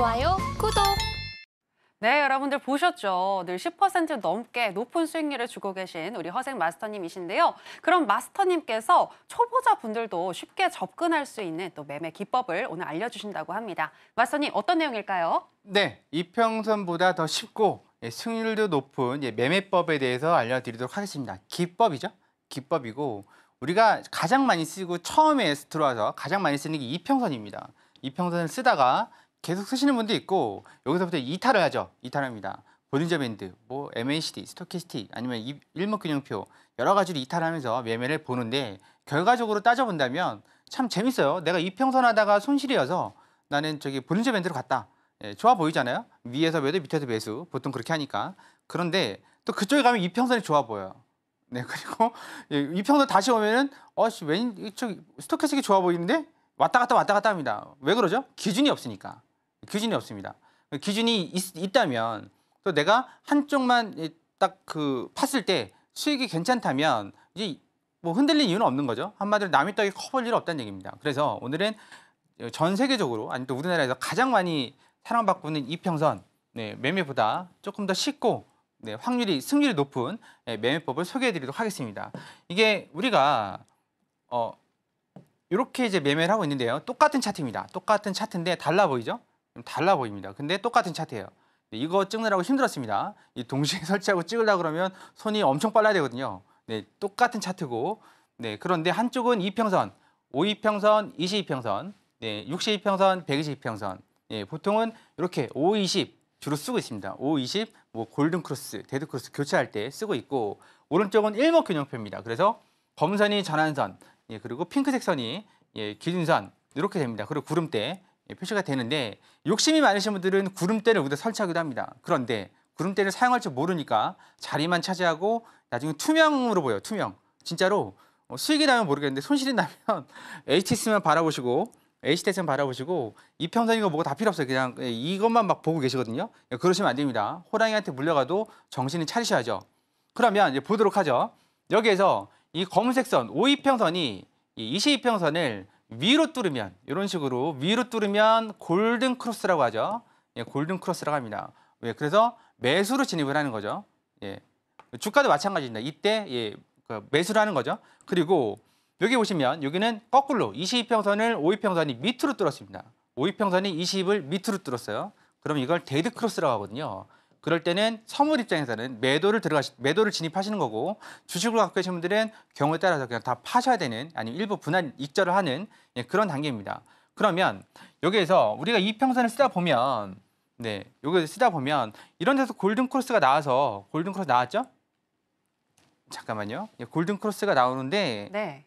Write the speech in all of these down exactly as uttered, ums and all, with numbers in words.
좋아요, 구독! 네, 여러분들 보셨죠? 늘 십 퍼센트 넘게 높은 수익률을 주고 계신 우리 허생 마스터님이신데요. 그럼 마스터님께서 초보자분들도 쉽게 접근할 수 있는 또 매매 기법을 오늘 알려주신다고 합니다. 마스터님, 어떤 내용일까요? 네, 이평선보다 더 쉽고 수익률도 높은 매매법에 대해서 알려드리도록 하겠습니다. 기법이죠? 기법이고 우리가 가장 많이 쓰고 처음에 들어와서 가장 많이 쓰는 게 이평선입니다. 이평선을 쓰다가 계속 쓰시는 분도 있고 여기서부터 이탈을 하죠. 이탈합니다. 볼린저밴드, 뭐 엠에이씨디, 스토캐스틱 아니면 일목균형표 여러 가지로 이탈하면서 매매를 보는데 결과적으로 따져본다면 참 재밌어요. 내가 이평선 하다가 손실이어서 나는 저기 볼린저밴드로 갔다. 예, 좋아 보이잖아요. 위에서 매도, 밑에서 매수. 보통 그렇게 하니까. 그런데 또 그쪽에 가면 이평선이 좋아 보여요. 네, 그리고 이평선 다시 오면은 어씨 왠 이쪽 스토캐스틱이 좋아 보이는데 왔다 갔다 왔다 갔다 합니다. 왜 그러죠? 기준이 없으니까. 기준이 없습니다. 기준이 있, 있다면 또 내가 한쪽만 딱 그 팠을 때 수익이 괜찮다면 이제 뭐 흔들린 이유는 없는 거죠. 한마디로 남의 떡이 커 보일 일 없다는 얘기입니다. 그래서 오늘은 전 세계적으로 아니 또 우리나라에서 가장 많이 사랑받고 있는 이평선 네, 매매보다 조금 더 쉽고 네, 확률이 승률이 높은 매매법을 소개해드리도록 하겠습니다. 이게 우리가 어, 이렇게 이제 매매를 하고 있는데요. 똑같은 차트입니다. 똑같은 차트인데 달라 보이죠? 달라 보입니다. 근데 똑같은 차트예요. 네, 이거 찍느라고 힘들었습니다. 이 동시에 설치하고 찍으려고 그러면 손이 엄청 빨라야 되거든요. 네, 똑같은 차트고 네, 그런데 한쪽은 이평선, 오이평선, 이십이평선, 네, 육십이평선, 백이십이평선 예, 보통은 이렇게 오 이십 주로 쓰고 있습니다. 오 이십, 뭐 골든크로스, 데드크로스 교체할 때 쓰고 있고 오른쪽은 일목균형표입니다. 그래서 검은선이 전환선, 예, 그리고 핑크색 선이 예, 기준선 이렇게 됩니다. 그리고 구름대 예, 표시가 되는데 욕심이 많으신 분들은 구름대를 여기다 설치하기도 합니다. 그런데 구름대를 사용할 줄 모르니까 자리만 차지하고 나중에 투명으로 보여요. 투명. 진짜로 수익이 나면 모르겠는데 손실이 나면 에이치티에스만 바라보시고 에이치티에스만 바라보시고 이평선이고 뭐고 다 필요 없어요. 그냥 이것만 막 보고 계시거든요. 그러시면 안 됩니다. 호랑이한테 물려가도 정신을 차리셔야죠. 그러면 이제 보도록 하죠. 여기에서 이 검은색 선 오이평선이 이 이십이평선을 위로 뚫으면 이런 식으로 위로 뚫으면 골든 크로스라고 하죠. 예, 골든 크로스라고 합니다. 예, 그래서 매수로 진입을 하는 거죠. 예, 주가도 마찬가지입니다. 이때 예, 매수를 하는 거죠. 그리고 여기 보시면 여기는 거꾸로 이십이평선을 오이평선이 밑으로 뚫었습니다. 오이평선이 이십을 밑으로 뚫었어요. 그럼 이걸 데드 크로스라고 하거든요. 그럴 때는 선물 입장에서는 매도를 들어가시, 매도를 진입하시는 거고 주식을 갖고 계신 분들은 경우에 따라서 그냥 다 파셔야 되는 아니면 일부 분할 익절을 하는 예, 그런 단계입니다. 그러면 여기에서 우리가 이평선을 쓰다 보면 네, 여기서 쓰다 보면 이런 데서 골든 크로스가 나와서 골든 크로스 나왔죠? 잠깐만요. 예, 골든 크로스가 나오는데 네.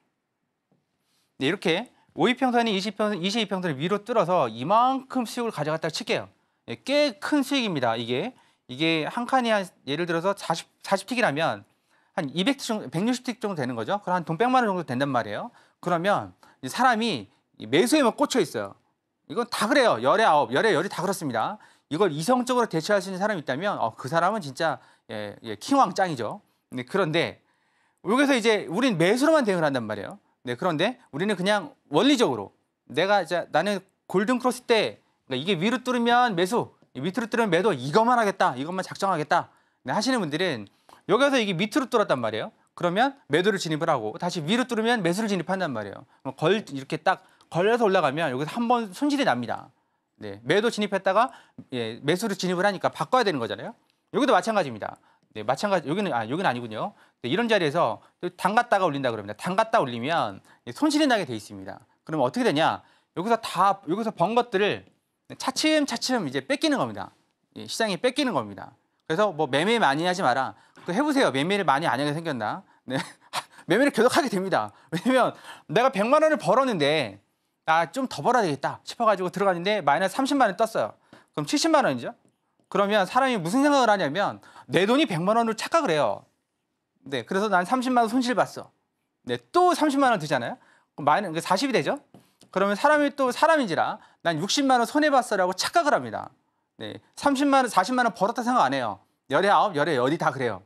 네, 이렇게 오이평선이 이십이평선, 이십이평선을 위로 뚫어서 이만큼 수익을 가져갔다 칠게요. 네, 꽤 큰 수익입니다. 이게 이게 한 칸이 한 예를 들어서 사십, 사십 틱이라면 한 이백 틱 정도, 백육십 틱 정도 되는 거죠. 그럼 한 돈 백만 원 정도 된단 말이에요. 그러면 사람이 매수에만 꽂혀 있어요. 이건 다 그래요. 열에 아홉, 열에 열이 다 그렇습니다. 이걸 이성적으로 대처할 수 있는 사람이 있다면 어, 그 사람은 진짜 예, 예, 킹왕 짱이죠. 네, 그런데 여기서 이제 우린 매수로만 대응을 한단 말이에요. 네, 그런데 우리는 그냥 원리적으로 내가 이제 나는 골든 크로스 때 그러니까 이게 위로 뚫으면 매수, 밑으로 뚫으면 매도 이것만 하겠다, 이것만 작정하겠다 네, 하시는 분들은 여기서 이게 밑으로 뚫었단 말이에요. 그러면 매도를 진입을 하고 다시 위로 뚫으면 매수를 진입한단 말이에요. 걸 이렇게 딱 걸려서 올라가면 여기서 한 번 손실이 납니다. 네, 매도 진입했다가 예, 매수를 진입을 하니까 바꿔야 되는 거잖아요. 여기도 마찬가지입니다. 네, 마찬가지 여기는 아 여기는 아니군요. 네, 이런 자리에서 담갔다가 올린다 그럽니다. 담갔다 올리면 손실이 나게 돼 있습니다. 그러면 어떻게 되냐? 여기서 다 여기서 번 것들을 차츰차츰 이제 뺏기는 겁니다. 예, 시장에 뺏기는 겁니다. 그래서 뭐 매매 많이 하지 마라. 그 해보세요. 매매를 많이 안 하게 생겼나? 네, 매매를 계속 하게 됩니다. 왜냐면 내가 백만 원을 벌었는데 아 좀 더 벌어야 되겠다 싶어가지고 들어갔는데 마이너스 삼십만 원 떴어요. 그럼 칠십만 원이죠? 그러면 사람이 무슨 생각을 하냐면 내 돈이 백만 원으로 착각을 해요. 네, 그래서 난 삼십만 원 손실 봤어. 네, 또 삼십만 원 드잖아요. 그럼 마이너스 사십이 되죠. 그러면 사람이 또 사람인지라 난 육십만 원 손해 봤어라고 착각을 합니다. 네, 삼십만 원, 사십만 원 벌었다 생각 안 해요. 열에 아홉, 열에 열이 다 그래요.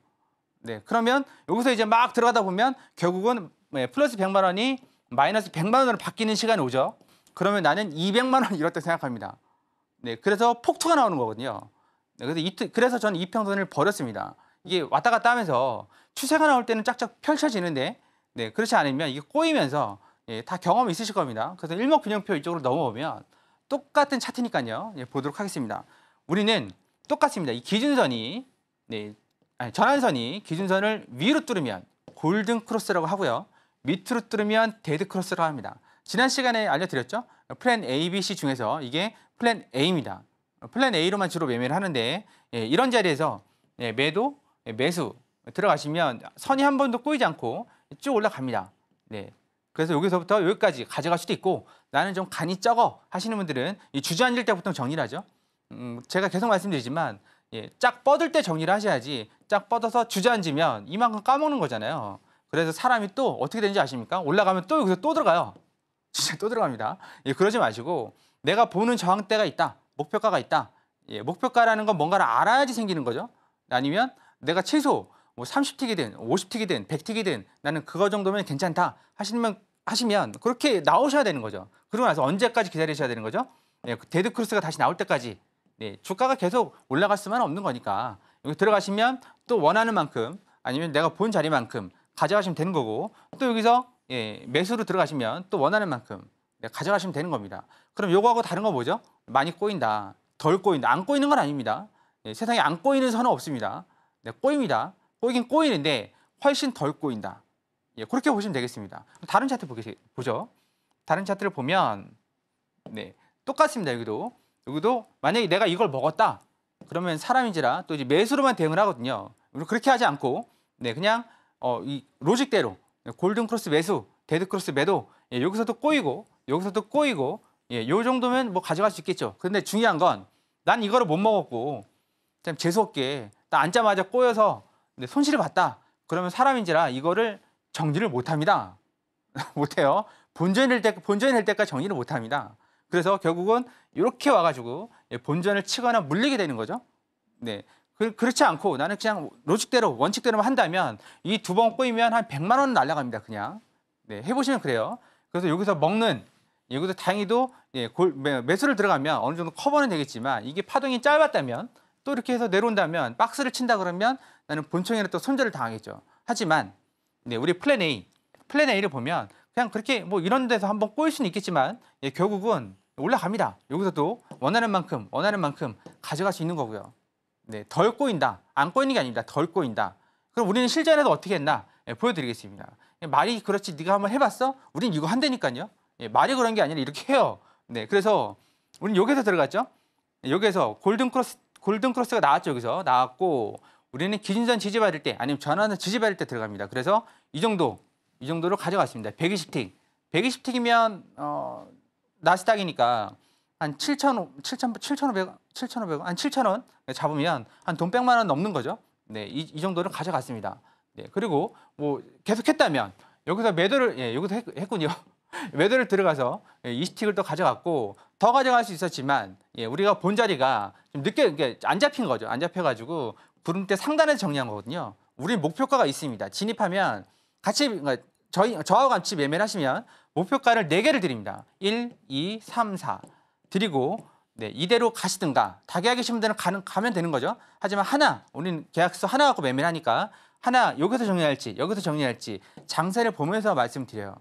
네, 그러면 여기서 이제 막 들어가다 보면 결국은 플러스 백만 원이 마이너스 백만 원으로 바뀌는 시간이 오죠. 그러면 나는 이백만 원 이렇다 생각합니다. 네, 그래서 폭투가 나오는 거거든요. 네, 그래서, 이, 그래서 저는 이평선을 버렸습니다. 이게 왔다 갔다 하면서 추세가 나올 때는 쫙쫙 펼쳐지는데 네, 그렇지 않으면 이게 꼬이면서 예, 다 경험이 있으실 겁니다. 그래서 일목균형표 이쪽으로 넘어오면 똑같은 차트니까요. 예, 보도록 하겠습니다. 우리는 똑같습니다. 이 기준선이 네, 아니, 전환선이 기준선을 위로 뚫으면 골든 크로스라고 하고요. 밑으로 뚫으면 데드 크로스라고 합니다. 지난 시간에 알려드렸죠? 플랜 A, B, C 중에서 이게 플랜 A입니다. 플랜 A로만 주로 매매를 하는데 예, 이런 자리에서 예, 매도, 예, 매수 들어가시면 선이 한 번도 꼬이지 않고 쭉 올라갑니다. 네. 그래서 여기서부터 여기까지 가져갈 수도 있고 나는 좀 간이 적어 하시는 분들은 이 주저앉을 때 보통 정리를 하죠. 음, 제가 계속 말씀드리지만 예, 쫙 뻗을 때 정리를 하셔야지 쫙 뻗어서 주저앉으면 이만큼 까먹는 거잖아요. 그래서 사람이 또 어떻게 되는지 아십니까? 올라가면 또 여기서 또 들어가요. 진짜 또 들어갑니다. 예, 그러지 마시고 내가 보는 저항대가 있다. 목표가가 있다. 예, 목표가라는 건 뭔가를 알아야지 생기는 거죠. 아니면 내가 최소 뭐 삼십 틱이든 오십 틱이든 백 틱이든 나는 그거 정도면 괜찮다 하시면 하시면 그렇게 나오셔야 되는 거죠. 그러고 나서 언제까지 기다리셔야 되는 거죠? 예, 데드 크로스가 다시 나올 때까지. 예, 주가가 계속 올라갈 수만 없는 거니까 여기 들어가시면 또 원하는 만큼 아니면 내가 본 자리만큼 가져가시면 되는 거고 또 여기서 예, 매수로 들어가시면 또 원하는 만큼 가져가시면 되는 겁니다. 그럼 요거하고 다른 거 뭐죠? 많이 꼬인다, 덜 꼬인다, 안 꼬이는 건 아닙니다. 예, 세상에 안 꼬이는 선은 없습니다. 네, 꼬입니다. 꼬이긴 꼬이는데 훨씬 덜 꼬인다. 예, 그렇게 보시면 되겠습니다. 다른 차트 보게, 보죠. 다른 차트를 보면 네, 똑같습니다. 여기도 여기도 만약에 내가 이걸 먹었다 그러면 사람인지라 또 이제 매수로만 대응을 하거든요. 그렇게 하지 않고 네, 그냥 어, 이 로직대로 골든 크로스 매수, 데드 크로스 매도 예, 여기서도 꼬이고 여기서도 꼬이고 예, 요 정도면 뭐 가져갈 수 있겠죠. 근데 중요한 건 난 이거를 못 먹었고 참 재수없게 나 앉자마자 꼬여서 근데 손실을 봤다. 그러면 사람인지라 이거를 정리를 못합니다. 못해요. 본전이 될 때, 본전이 될 때까지 정리를 못합니다. 그래서 결국은 이렇게 와가지고 본전을 치거나 물리게 되는 거죠. 네, 그, 그렇지 않고 나는 그냥 로직대로 원칙대로만 한다면 이 두 번 꼬이면 한 백만 원은 날아갑니다. 그냥 네, 해보시면 그래요. 그래서 여기서 먹는 여기서 다행히도 예, 골, 매수를 들어가면 어느 정도 커버는 되겠지만 이게 파동이 짧았다면 또 이렇게 해서 내려온다면 박스를 친다 그러면 나는 본청에는 또 손절을 당하겠죠. 하지만 네, 우리 플랜 A, 플랜 A를 보면 그냥 그렇게 뭐 이런 데서 한번 꼬일 수는 있겠지만 예, 결국은 올라갑니다. 여기서도 원하는 만큼 원하는 만큼 가져갈 수 있는 거고요. 네, 덜 꼬인다. 안 꼬이는 게 아닙니다. 덜 꼬인다. 그럼 우리는 실전에서 어떻게 했나 예, 보여드리겠습니다. 예, 말이 그렇지 네가 한번 해봤어? 우린 이거 한다니까요. 예, 말이 그런 게 아니라 이렇게 해요. 네, 그래서 우리는 여기에서 들어갔죠. 여기에서 골든 크로스, 골든 크로스가 나왔죠. 여기서 나왔고 우리는 기준선 지지받을 때 아니면 전환선 지지받을 때 들어갑니다. 그래서 이 정도, 이 정도로 가져갔습니다. 백이십 틱. 백이십 틱이면 어, 나스닥이니까 한 칠천, 칠천, 칠천오백, 칠천오백, 한 칠천 원 잡으면 한 돈 백만 원 넘는 거죠. 네, 이, 이 정도를 가져갔습니다. 네, 그리고 뭐 계속했다면 여기서 매도를 예, 여기서 했, 했군요. 매도를 들어가서 이십 틱을 또 가져갔고 더 가져갈 수 있었지만 예, 우리가 본 자리가 좀 늦게 안 잡힌 거죠. 안 잡혀가지고 구름대 상단에서 정리한 거거든요. 우리 목표가가 있습니다. 진입하면 같이 저희, 저와 같이 매매를 하시면 목표가를 네 개를 드립니다. 일, 이, 삼, 사 드리고 네, 이대로 가시든가 다계약이신 분들은 가는, 가면 되는 거죠. 하지만 하나, 우리는 계약서 하나 갖고 매매를 하니까 하나 여기서 정리할지 여기서 정리할지 장세를 보면서 말씀드려요.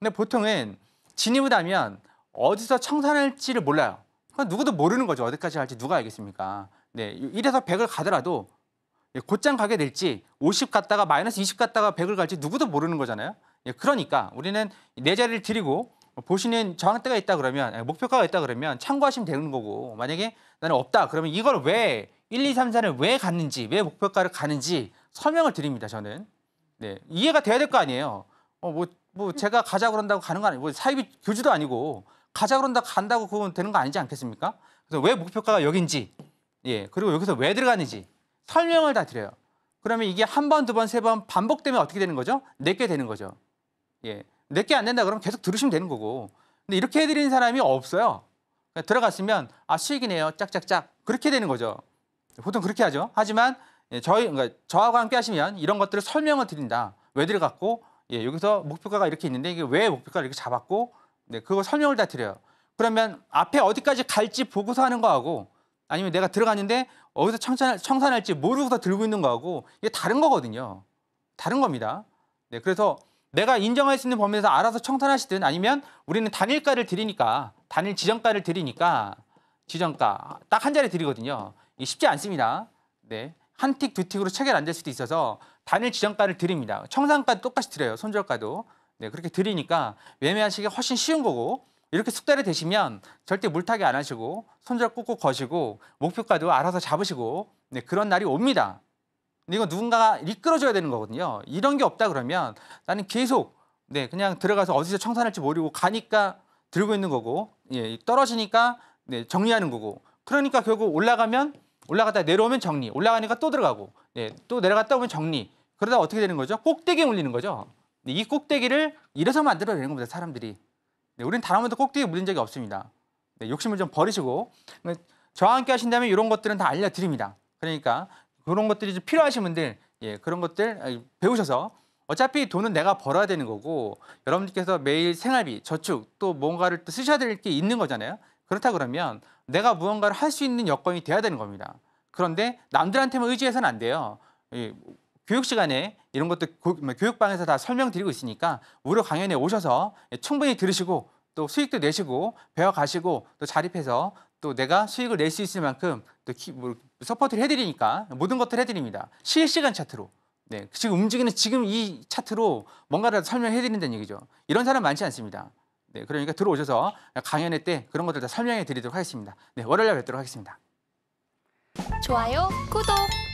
근데 보통은 진입을 하면 어디서 청산할지를 몰라요. 그건 누구도 모르는 거죠. 어디까지 할지 누가 알겠습니까? 네, 일에서 백을 가더라도 곧장 가게 될지 오십 갔다가 마이너스 이십 갔다가 백을 갈지 누구도 모르는 거잖아요. 예, 그러니까 우리는 내 자리를 드리고 보시는 저항대가 있다 그러면 목표가가 있다 그러면 참고하시면 되는 거고 만약에 나는 없다 그러면 이걸 왜 일, 이, 삼, 사를 왜 갔는지 왜 목표가를 가는지 설명을 드립니다. 저는 네, 이해가 돼야 될 거 아니에요. 어, 뭐, 뭐 제가 가자 그런다고 가는 거 아니고 뭐 사이비 교주도 아니고 가자 그런다 간다고 그건 되는 거 아니지 않겠습니까? 그래서 왜 목표가가 여긴지 예, 그리고 여기서 왜 들어가는지 설명을 다 드려요. 그러면 이게 한 번, 두 번, 세 번 반복되면 어떻게 되는 거죠? 내게 되는 거죠. 예, 내게 안 된다 그러면 계속 들으시면 되는 거고. 근데 이렇게 해드리는 사람이 없어요. 그러니까 들어갔으면 아 수익이네요, 짝짝짝 그렇게 되는 거죠. 보통 그렇게 하죠. 하지만 예, 저희 그러니까 저하고 함께 하시면 이런 것들을 설명을 드린다. 왜 들어갔고 예, 여기서 목표가가 이렇게 있는데 이게 왜 목표가를 이렇게 잡았고 네, 그거 설명을 다 드려요. 그러면 앞에 어디까지 갈지 보고서 하는 거하고 아니면 내가 들어갔는데 어디서 청산, 청산할지 모르고서 들고 있는 거하고 이게 다른 거거든요. 다른 겁니다. 네, 그래서 내가 인정할 수 있는 범위에서 알아서 청산하시든 아니면 우리는 단일가를 드리니까 단일 지정가를 드리니까 지정가 딱 한 자리 드리거든요. 이게 쉽지 않습니다. 네, 한 틱, 두 틱으로 체결 안 될 수도 있어서 단일 지정가를 드립니다. 청산가도 똑같이 드려요. 손절가도. 네, 그렇게 드리니까 매매하시기가 훨씬 쉬운 거고 이렇게 숙달이 되시면 절대 물타기 안 하시고 손절 꾹꾹 거시고 목표가도 알아서 잡으시고 네, 그런 날이 옵니다. 근데 이건 누군가가 이끌어줘야 되는 거거든요. 이런 게 없다 그러면 나는 계속 네, 그냥 들어가서 어디서 청산할지 모르고 가니까 들고 있는 거고 예, 떨어지니까 네, 정리하는 거고 그러니까 결국 올라가면 올라갔다 내려오면 정리 올라가니까 또 들어가고 예, 또 내려갔다 오면 정리 그러다 어떻게 되는 거죠? 꼭대기에 올리는 거죠. 이 꼭대기를 이래서 만들어내는 겁니다. 사람들이. 네, 우리는 단 한 번도 꼭대기에 물린 적이 없습니다. 네, 욕심을 좀 버리시고 저와 함께 하신다면 이런 것들은 다 알려드립니다. 그러니까 그런 것들이 좀 필요하신 분들 예, 그런 것들 배우셔서 어차피 돈은 내가 벌어야 되는 거고 여러분들께서 매일 생활비, 저축 또 뭔가를 또 쓰셔야 될 게 있는 거잖아요. 그렇다 그러면 내가 무언가를 할 수 있는 여건이 돼야 되는 겁니다. 그런데 남들한테만 의지해서는 안 돼요. 예, 교육 시간에 이런 것도 교육방에서 다 설명드리고 있으니까 무료 강연에 오셔서 충분히 들으시고 또 수익도 내시고 배워가시고 또 자립해서 또 내가 수익을 낼 수 있을 만큼 또 서포트를 해드리니까 모든 것들을 해드립니다. 실시간 차트로. 네, 지금 움직이는 지금 이 차트로 뭔가를 설명해드린다는 얘기죠. 이런 사람 많지 않습니다. 네, 그러니까 들어오셔서 강연회 때 그런 것들 다 설명해드리도록 하겠습니다. 네, 월요일에 뵙도록 하겠습니다. 좋아요, 구독!